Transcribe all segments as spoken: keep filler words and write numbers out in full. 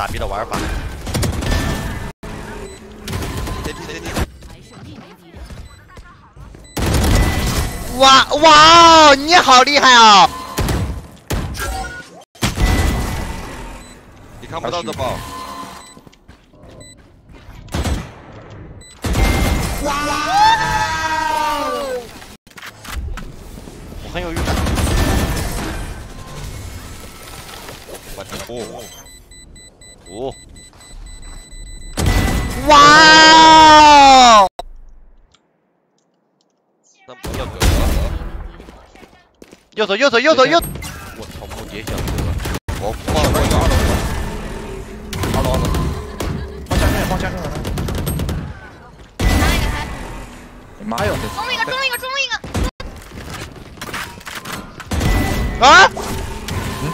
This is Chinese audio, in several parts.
傻逼的玩法。哇哇哦，你好厉害哦！你看不到的吧？哇！我很有预感。我操！哦哦！哇！那不要走。 右手右手右手右！我操，木蝶想死了！我放了一个二楼，二楼二楼，放下面，放下面！拿一个台，妈呀！中一个中一个中一个！啊！嗯。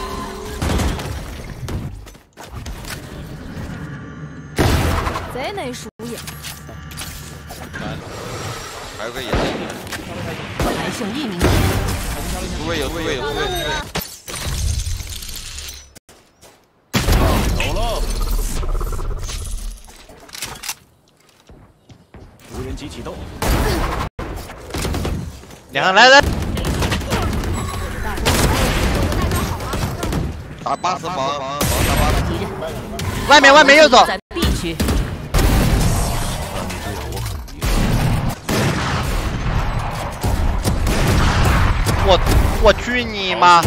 贼能数眼。还有个眼睛。还剩一名。 不会有，不会有，不会有。走喽！无人机启动。两个来来。打八十房，打八十。外面，外面右手。在 B 区。 我我去你妈！